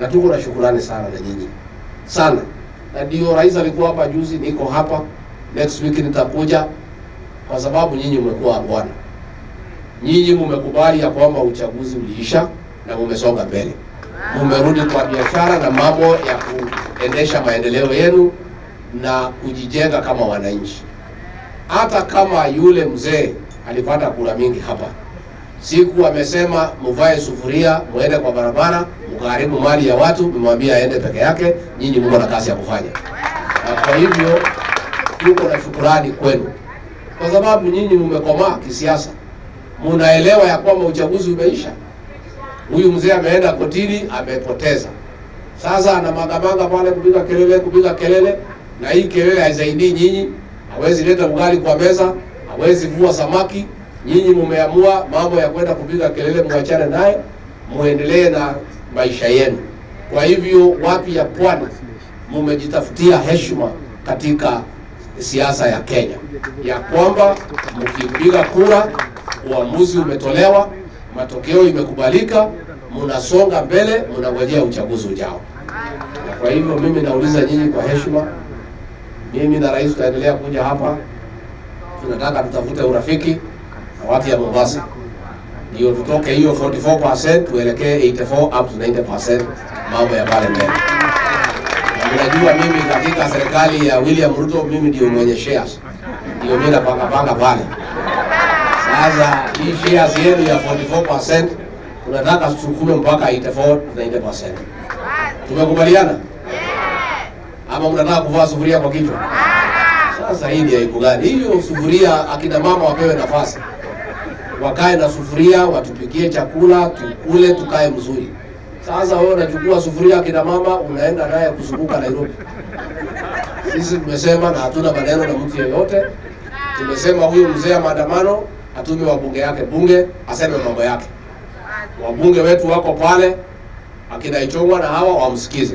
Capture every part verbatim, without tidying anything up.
na tuko na shukrani sana na nyinyi sana. Na ndio rais alikuwa hapa juzi, niko hapa, next week nitakuja, kwa sababu nyinyi mmekuwa bwana. Nyinyi mmekubali ya kwamba uchaguzi uliisha na mmesonga mbele. Mmerudi kwa biashara na mambo ya kuendesha maendeleo yenu na kujijenga kama wananchi. Hata kama yule mzee alipata kura mingi hapa, siku amesema mvae sufuria, muende kwa barabara, mkaharibu mali ya watu, mmwambia aende peke yake, nyinyi mko na kazi ya kufanya. Na kwa hivyo tuko na shukrani kwenu, kwa sababu nyinyi mmekomaa kisiasa. Mnaelewa ya kwamba uchaguzi umeisha. Huyu mzee ameenda kotini, amepoteza. Sasa ana magamanga pale kupiga kelele, kupiga kelele, na hii kelele haisaidii nyinyi. Hawezi leta ugali kwa meza, hawezi vua samaki. Nyinyi mmeamua mambo ya kwenda kupiga kelele, muachane naye, muendelee na maisha yenu. Kwa hivyo wapi ya pwani mmejitafutia heshima katika siasa ya Kenya, ya kwamba mkipiga kura uamuzi umetolewa, matokeo imekubalika, mnasonga mbele, mnangojea uchaguzi ujao. Na kwa hivyo mimi nauliza nyinyi kwa heshima, mimi na rais tutaendelea kuja hapa. Tunataka tutafute urafiki na watu ya Mombasa, ndio tutoke hiyo arobaini na nne asilimia tuelekee themanini na nne up to tisini asilimia mambo ya pale mbele. Najua mimi katika serikali ya William Ruto mimi ndio mwenye shares, ndio mimi napanga panga pale. Sasa hii shares yenu ya arobaini na nne asilimia tunataka tusukume mpaka themanini na nne asilimia. Tumekubaliana? Ama mnataka kuvaa sufuria kwa kichwa? Sasa hii ndio iko gani? Hiyo sufuria akina mama wapewe nafasi, wakae na sufuria, watupikie chakula, tukule, tukae mzuri. Sasa wewe unachukua sufuria kina mama unaenda naye kuzunguka Nairobi. Sisi tumesema na hatuna maneno na mtu yeyote. Tumesema huyo mzee maandamano atume wabunge yake bunge aseme mambo yake. Wabunge wetu wako pale akinaichongwa na hawa wamsikize.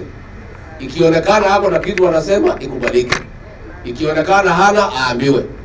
Ikionekana hapo na kitu wanasema ikubalike. Ikionekana hana aambiwe.